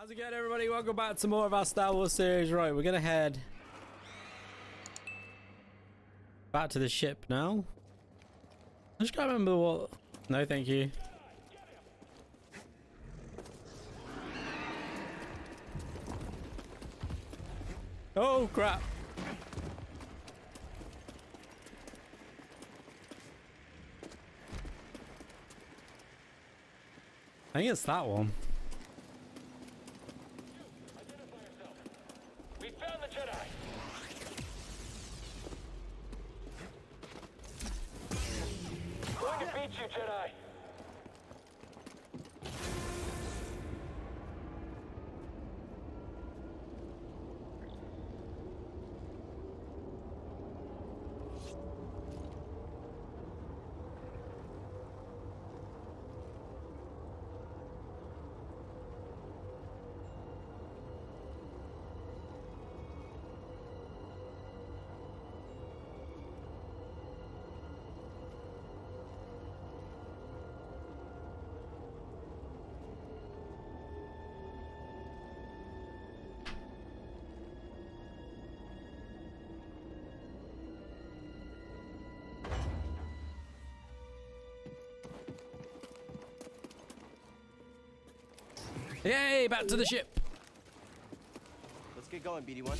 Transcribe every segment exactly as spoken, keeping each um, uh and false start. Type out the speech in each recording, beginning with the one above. How's it going, everybody? Welcome back to more of our Star Wars series. Right, we're gonna head back to the ship now. I just can't remember what... No, thank you. Oh, crap. I think it's that one. Yay, back to the ship. Let's get going, B D one.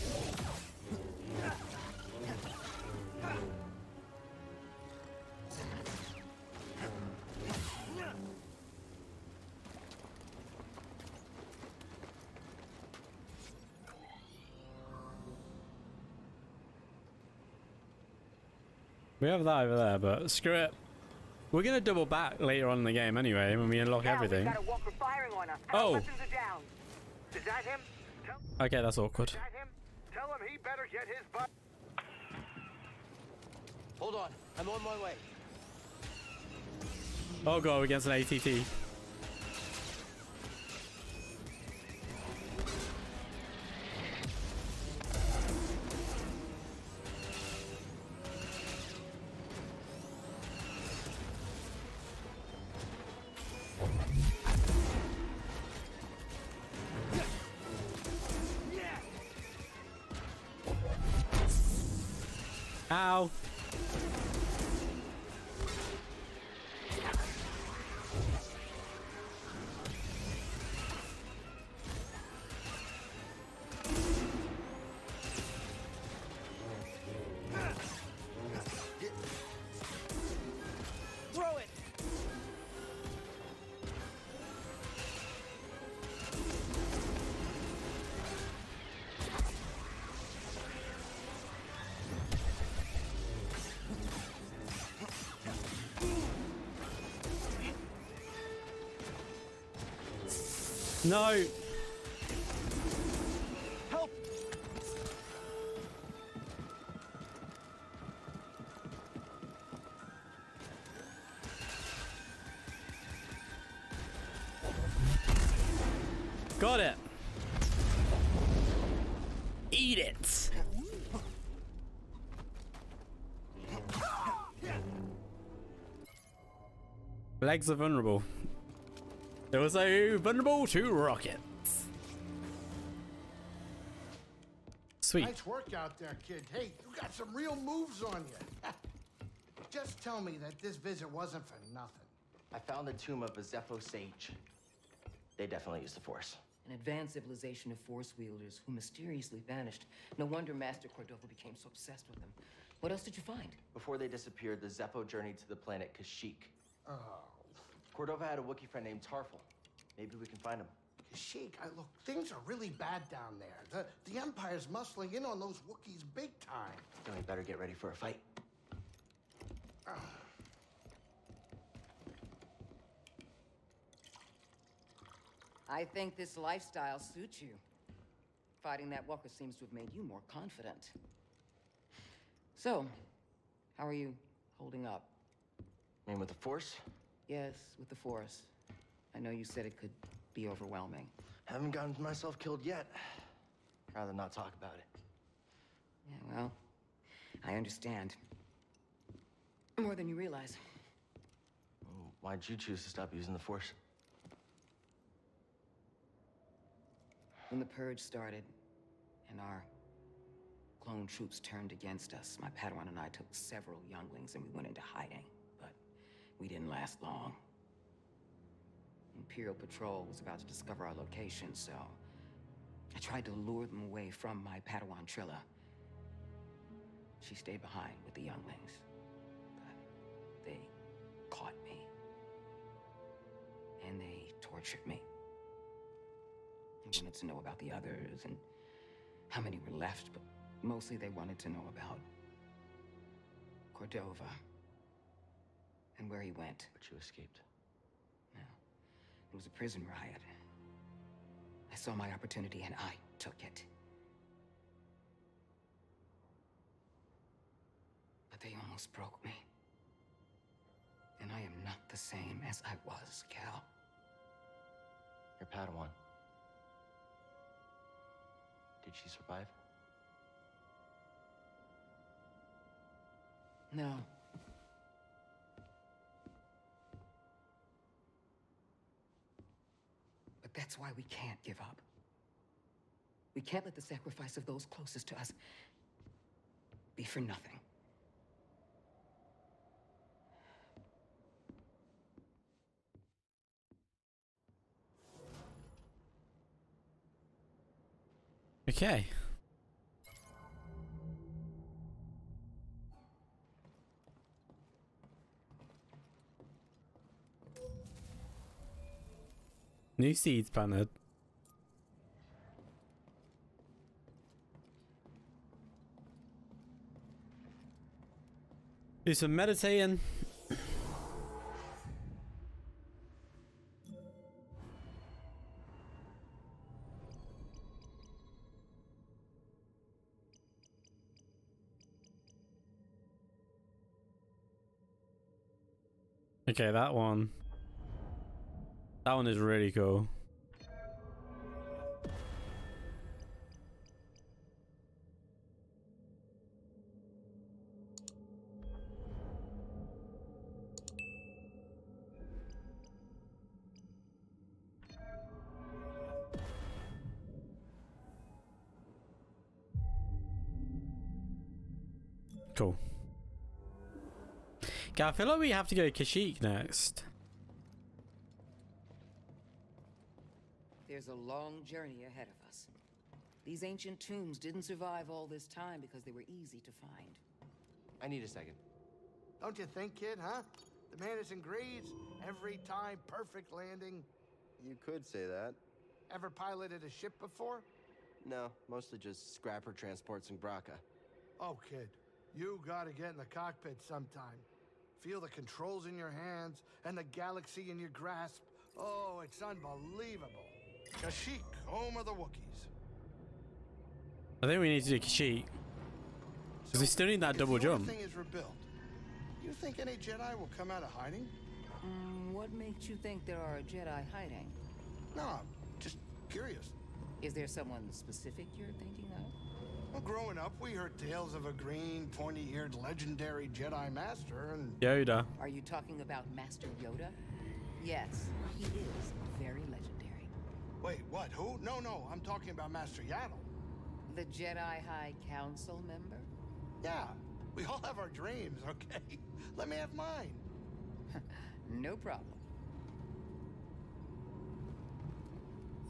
We have that over there, but screw it. We're going to double back later on in the game anyway, when we unlock now, everything. We've got a walker firing on us. Our oh. Are down. Is that him? Tell okay, that's awkward. Is that him? Tell him he better get his butt. Hold on. I'm on my way. Oh, God, against an A T T. Ow. Throw it. No! Help! Got it! Eat it! Legs are vulnerable. It was a vulnerable to rockets. Sweet. Nice work out there, kid. Hey, you got some real moves on you. Just tell me that this visit wasn't for nothing. I found the tomb of a Zeffo sage. They definitely used the Force. An advanced civilization of Force wielders who mysteriously vanished. No wonder Master Cordova became so obsessed with them. What else did you find? Before they disappeared, the Zeffo journeyed to the planet Kashyyyk. Oh. Cordova had a Wookiee friend named Tarfful. Maybe we can find him. Kashyyyk, I look, things are really bad down there. The, the Empire's muscling in on those Wookiees big time. Then we better get ready for a fight. Uh. I think this lifestyle suits you. Fighting that walker seems to have made you more confident. So, how are you holding up? I mean, with the Force? Yes, with the Force. I know you said it could be overwhelming. Haven't gotten myself killed yet. Rather not talk about it. Yeah, well, I understand. More than you realize. Why'd you choose to stop using the Force? When the Purge started, and our clone troops turned against us, my Padawan and I took several younglings and we went into hiding, but we didn't last long. Imperial Patrol was about to discover our location, so I tried to lure them away from my Padawan Trilla. She stayed behind with the younglings, but they caught me. And they tortured me. I wanted to know about the others and how many were left, but mostly they wanted to know about Cordova and where he went. But you escaped. No. It was a prison riot. I saw my opportunity and I took it. But they almost broke me. And I am not the same as I was, Cal. Your Padawan. Did she survive? No. But that's why we can't give up. We can't let the sacrifice of those closest to us be for nothing. Okay. New seeds planted. Do some meditating. Okay, that one. That one is really cool. Cool. Okay, I feel like we have to go Kashyyyk next. There's a long journey ahead of us. These ancient tombs didn't survive all this time because they were easy to find. I need a second. Don't you think, kid, huh? The Mantis engraves every time, perfect landing. You could say that. Ever piloted a ship before? No, mostly just scrapper transports in Bracca. Oh, kid, you gotta get in the cockpit sometime. Feel the controls in your hands and the galaxy in your grasp. Oh, it's unbelievable. Kashyyyk, home of the Wookiees. I think we need to do Kashyyyk. Because so we still need that double jump. Thing is rebuilt. You think any Jedi will come out of hiding? Mm, what makes you think there are a Jedi hiding? No, I'm just curious. Is there someone specific you're thinking of? Well, growing up, we heard tales of a green, pointy-eared, legendary Jedi master and... Yoda. Are you talking about Master Yoda? Yes, he is very legendary. Wait, what? Who? No, no, I'm talking about Master Yaddle. The Jedi High Council member? Yeah, we all have our dreams, okay? Let me have mine. No problem.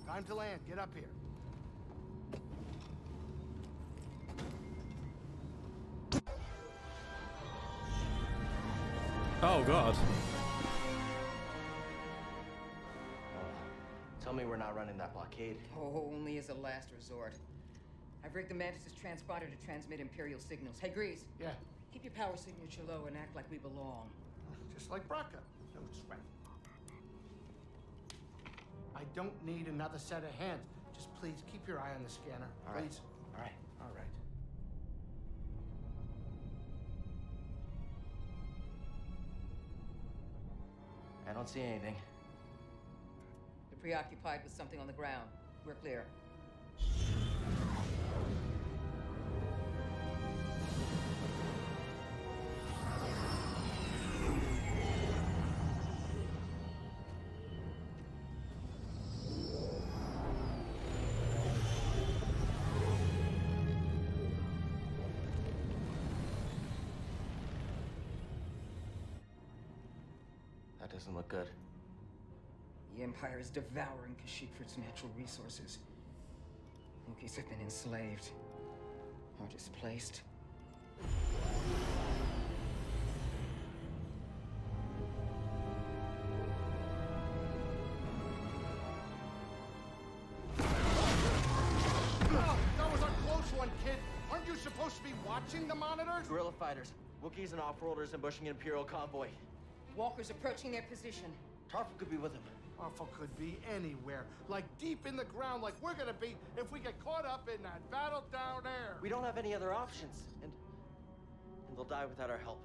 Time to land. Get up here. Oh, God. Tell me we're not running that blockade. Oh, only as a last resort. I've rigged the Mantis' transponder to transmit Imperial signals. Hey, Grease. Yeah? Keep your power signature low and act like we belong. Just like Bracca. No sweat. I don't need another set of hands. Just please keep your eye on the scanner. All right. Please. All right. All right. I don't see anything. Preoccupied with something on the ground. We're clear. That doesn't look good. The Empire is devouring Kashyyyk for its natural resources. Wookiees have been enslaved or displaced. Supposed to be watching the monitors? Guerrilla fighters, Wookiees and off-worlders ambushing an Imperial convoy. Walkers approaching their position. Tarfful could be with them. Tarfful could be anywhere, like deep in the ground, like we're gonna be if we get caught up in that battle down there. We don't have any other options, and and they'll die without our help.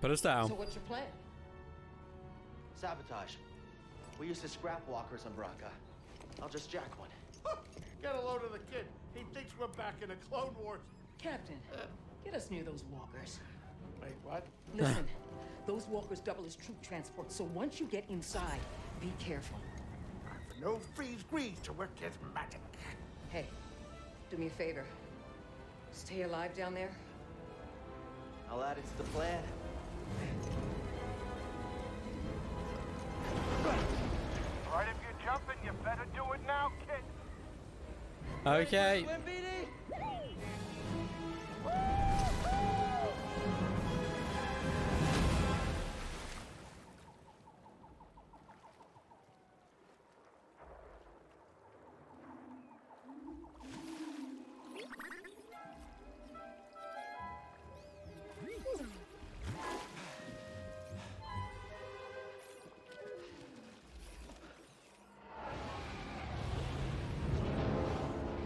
Put us down. So what's your plan? Sabotage. We used to scrap walkers on Bracca. I'll just jack one. Get a load of the kid. He thinks we're back in the Clone Wars. Captain, uh, get us near those walkers. Wait, what? Listen, those walkers double as troop transport, so once you get inside, be careful. No freeze grease to work his magic. Hey, do me a favor. Stay alive down there. I'll add it to the plan. All right, if you're jumping, you better do it now, kid. Okay.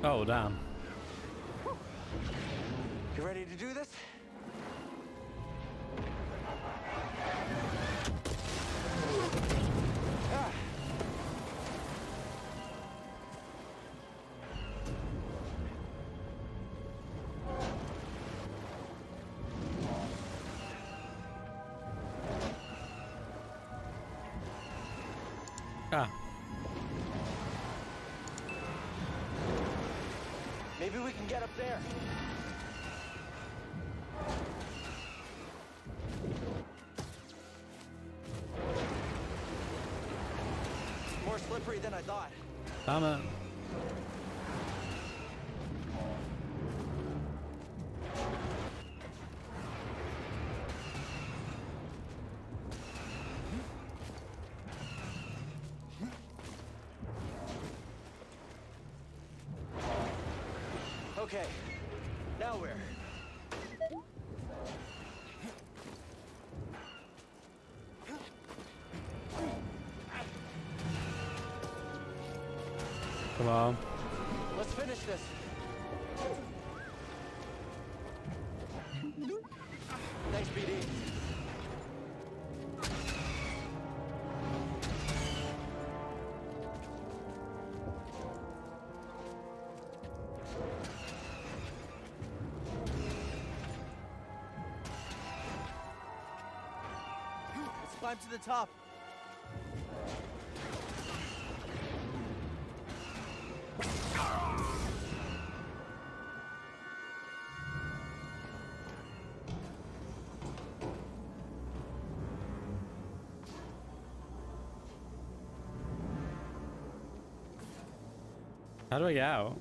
Oh, damn. You ready to do this? Ah. Maybe we can get up there. More slippery than I thought. I'm a... Okay, now where? Come on. Let's finish this. Thanks, B D. Climb to the top. How do I get out?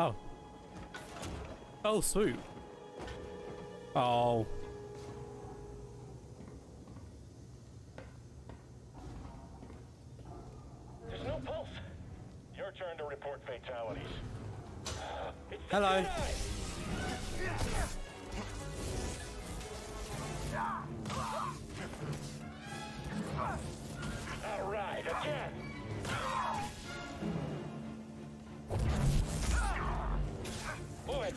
Oh. Oh, sweet. Oh. There's no pulse. Your turn to report fatalities. It's hello. All right, again. Boy.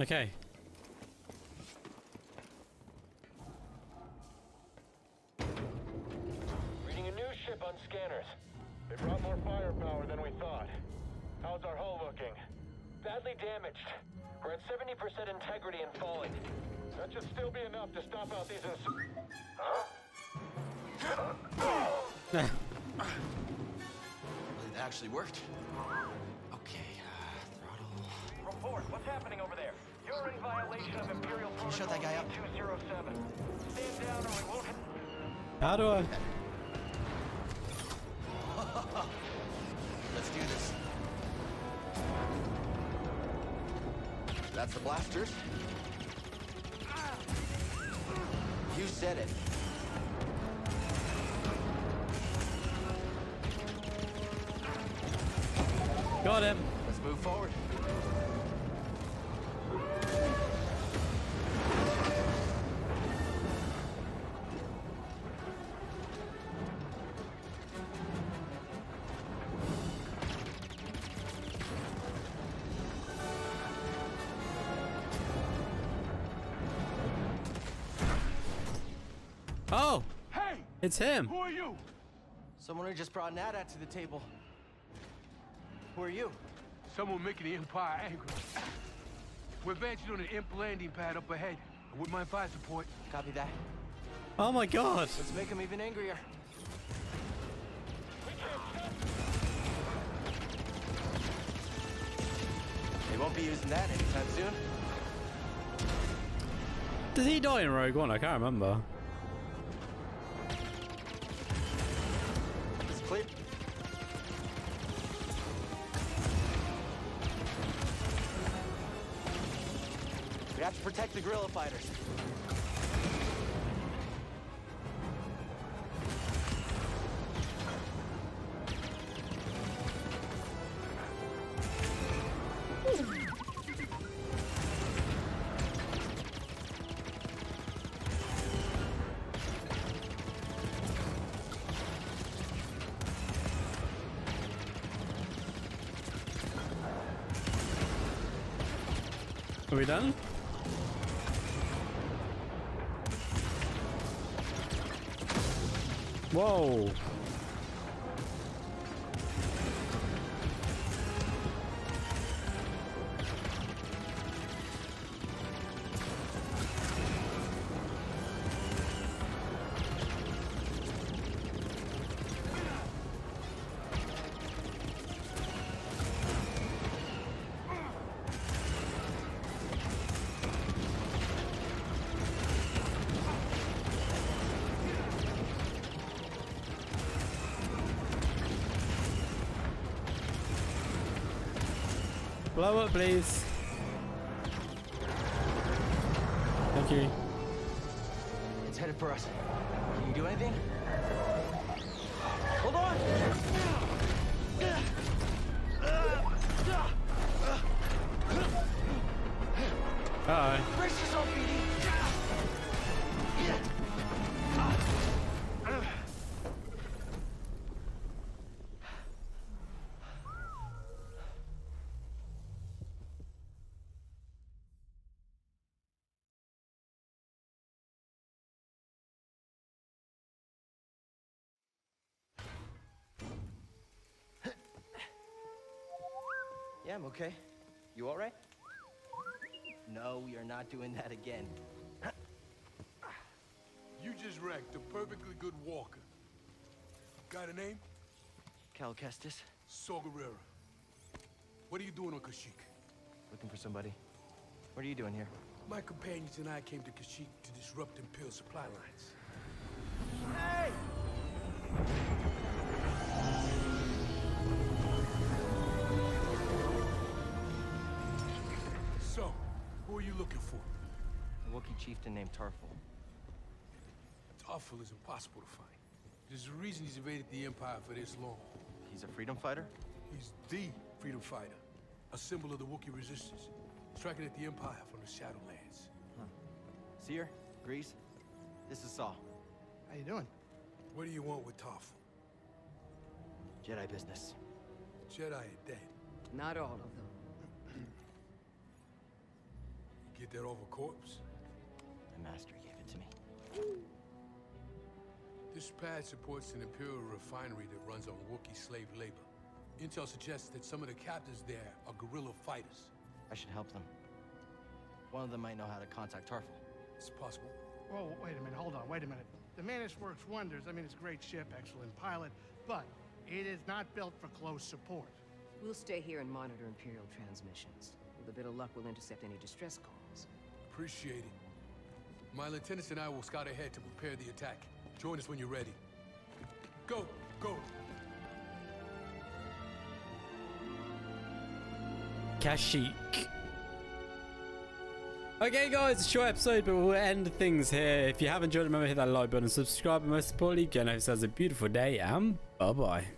Okay. Reading a new ship on scanners. They brought more firepower than we thought. How's our hull looking? Badly damaged. We're at seventy percent integrity and falling. That should still be enough to stop out these ins- Huh? It actually worked. Okay, uh, throttle. Report, what's happening over there? You're in violation of Imperial Protocol. Shut that guy up. two oh seven. Stand down or we won't. How do I? Let's do this. That's the blasters. You said it. Got him. Let's move forward. Oh! Hey! It's him! Who are you? Someone who just brought Nada to the table. Who are you? Someone making the Empire angry. We're advancing on an imp landing pad up ahead. I wouldn't mind fire support. Copy that. Oh my god! Let's make him even angrier. They won't be using that anytime soon. Does he die in Rogue One? I can't remember. Clear. We have to protect the guerrilla fighters. Are we done? Whoa! Blow up, please. Thank you. It's headed for us. Can you do anything? Hold on! Uh-oh. Brace yourself, yeah, I'm okay. You all right? No, we are not doing that again. You just wrecked a perfectly good walker. Got a name? Cal Kestis. Sorgarera. What are you doing on Kashyyyk? Looking for somebody. What are you doing here? My companions and I came to Kashyyyk to disrupt Imperial supply lines. Hey! So, who are you looking for? A Wookiee chieftain named Tarfful. Tarfful is impossible to find. There's a reason he's evaded the Empire for this long. He's a freedom fighter? He's the freedom fighter. A symbol of the Wookiee resistance. Striking at the Empire from the Shadowlands. Huh. Seer, Grease, this is Saul. How you doing? What do you want with Tarfful? Jedi business. The Jedi are dead. Not all of them. Get that off a corpse? The master gave it to me. This pad supports an Imperial refinery that runs on Wookiee slave labor. Intel suggests that some of the captives there are guerrilla fighters. I should help them. One of them might know how to contact Tarfful. It's possible. Whoa, wait a minute, hold on, wait a minute. The Mantis works wonders. I mean, it's a great ship, excellent pilot, but it is not built for close support. We'll stay here and monitor Imperial transmissions. With a bit of luck, we'll intercept any distress calls. Appreciate it. My lieutenants and I will scout ahead to prepare the attack. Join us when you're ready. Go, go. Kashyyyk. Okay guys, it's a short episode, but we'll end things here. If you have enjoyed, remember to hit that like button, subscribe, and most importantly, Genoves has a beautiful day, and bye-bye.